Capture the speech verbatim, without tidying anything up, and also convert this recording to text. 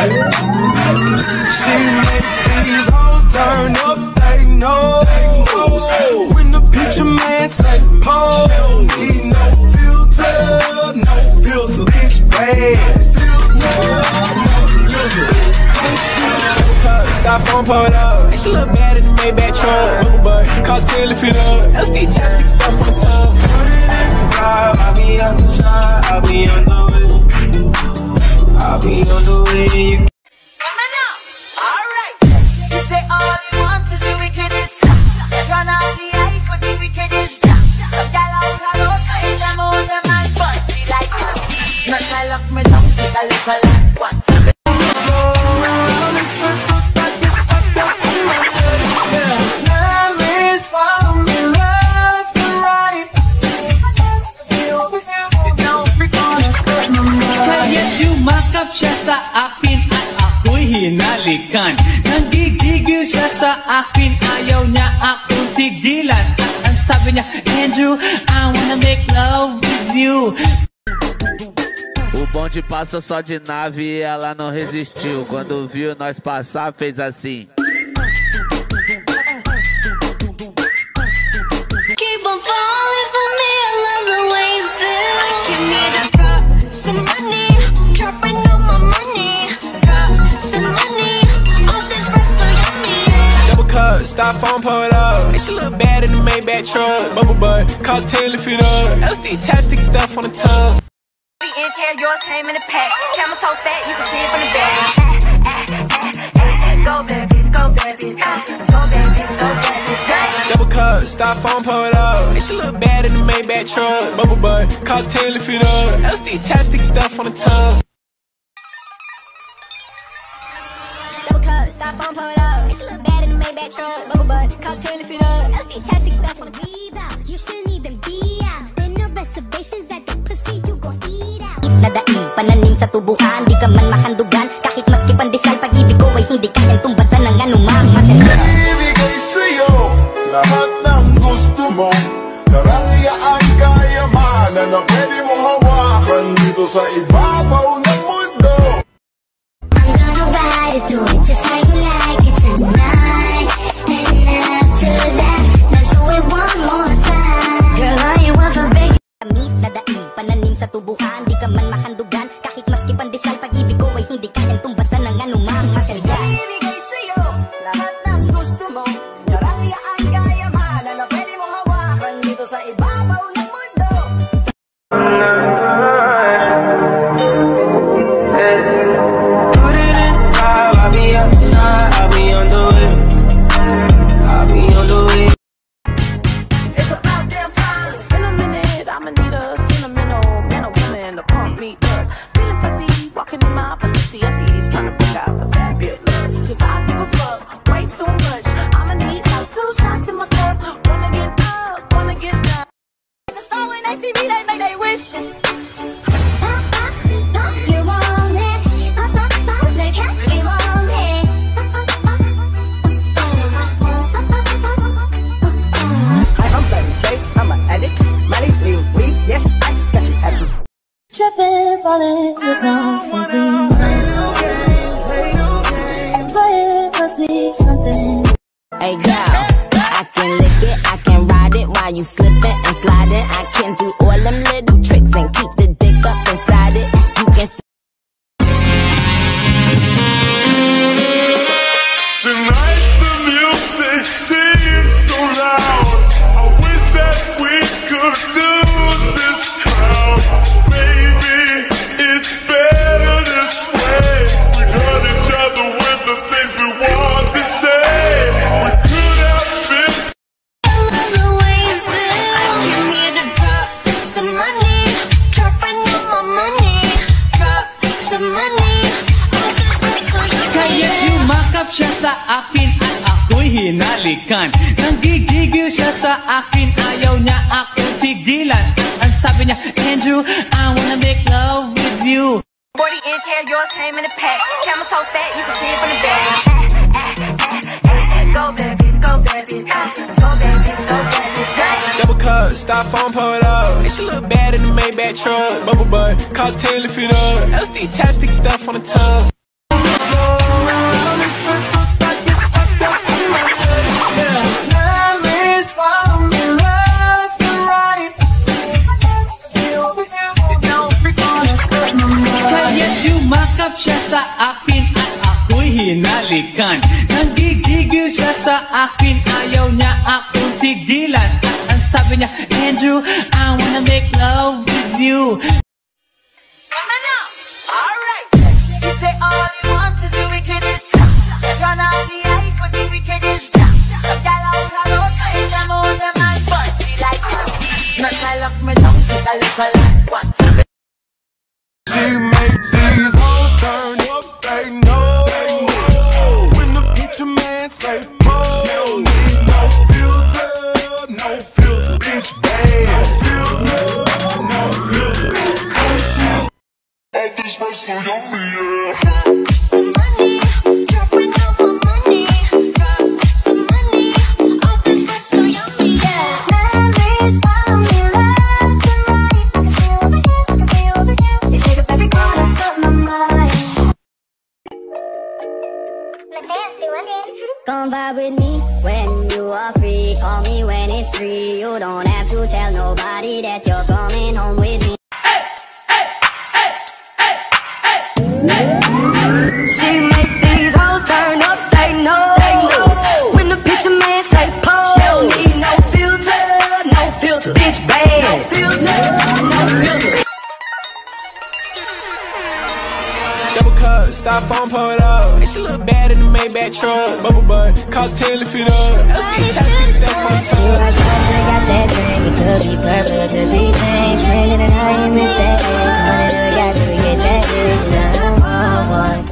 She make these hoes turn up, they know. When the picture man say, oh, she don't need no filter, no filter, bitch, babe. Stop phone point up. She look bad in the Maybach trunk, but cost ten to fit up. L S D chapstick stuff on top. I'll be on the shot, I'll be on the way, I'll be on the way. You hinalikan, nanggigigil siya sa akin, ayaw niya akong tigilan, at ang sabi niya, Andrew, I wanna make love with you. O bonde passa só de nave e ela não resistiu, quando viu nós passar fez assim. Stop phone pulled up. She look bad in the Maybach truck. Bubble butt, cost ten to fit up. L S D chapstick stuff on the tongue. Every inch hair, yours came in the pack. Camera so fat, you can see it from the back. Go back, bitch, go back, bitch. Go back, bitch, go back, bitch. Double cup, stop phone pulled up. She look bad in the Maybach truck. Bubble butt, cost ten to fit up. L S D chapstick stuff on the tongue. Double cup, stop phone pulled up. She look bad. Maybach truck, bubble butt, cocktail if you love. L S D chapstick stuff for the diva. You shouldn't even be out. There no reservations at the pussy, you gon' eat out. Isla daig, pananim sa tubuhan, di ka man mahandugan. Kahit maski pandesal, pag-ibig ko ay hindi kayang tumbasan ng anumang material. Ibigay sa'yo lahat ng gusto mo. Karangyaan, kayamanan na pwede mong hawakan dito sa ibabaw ng mundo. I'm gonna ride it, do it just how you like it tonight. Sa tubuhan, di ka man mahandugan. Kahit maski pandesal, pag-ibig ko ay hindi kayang tumbasan ng anumang material. Ibigay sa'yo lahat ng gusto mo. Karangyaan, kayamanan na pwede mong hawakan dito sa ibabaw ng mundo. Put it in five, I'll be on the side, I'll be on the way, I'll be on the way. It's about damn time. In a minute, I'ma need a sentimental me up, feeling fuzzy, walking in my Balenciennes, trying to pick out the fabulous. Cause I give a fuck way too much. I'ma need like two shots in my cup. Wanna get up, wanna get up. The star when they see me, they make they wish. You want it? I stop about the cat. You want it? Hi, I'm Bloody Jay, I'm an addict. My little weed, yes, I got you at the trippin', fallin' with no something. Play it, must be something. Hey girl, I can lick it, I can ride it while you slippin' and slidin'. I can do all them little tricks and keep the dick up inside it. You can see. Tonight the music seems so loud. I wish that we could lose this crowd. Hinalikan, nanggigigil siya sa akin, ayaw niya akong tigilan, ang sabi niya, Andrew, I wanna make love with you. forty inch hair, yours came in the pack. Camera so fat, you can see it from the back. Ah, ah, ah, ah. Go back, bitch, go back, bitch. Go back, bitch, go back, bitch. Double cup, stop phone pulled up. She look bad in the Maybach truck. Bubble butt, cost ten to fit up. L S D chapstick stuff on the tongue. Nagsisikap siya sa akin at ako'y hinalikan. Nagigigil siya sa akin, ayaw niya akong tigilan. At ang sabi niya, Andrew, I wanna make love with you. Come on now. All right. You say all you want is the wickedest. Run out the ice with the wickedest. Girl, I wanna look like I'm on the man, but she like to see. Not I lock me down, but I look like one. She make these hoes turn up, they know. When the picture man say pose, no need no filter, no filter, bitch bad. No filter, no filter. All this way so yummy, yeah. Come vibe with me when you are free. Call me when it's free. You don't have to tell nobody that you're coming home with me. Hey, hey, hey, hey, hey, hey. She make these hoes turn up, they know. When the picture man say pose, she don't need no filter, no filter, bitch bad. No filter, no filter. Double cup, stop phone pull up. She look bad in the Maybach truck. Bubble butt, cost ten to fit up. L C D tryna fix that front tub. You watch out, I got that thing. It could be purple, it could be pink. Trailing and I ain't miss that thing. Money, I got to get that thing. Now I'm all one.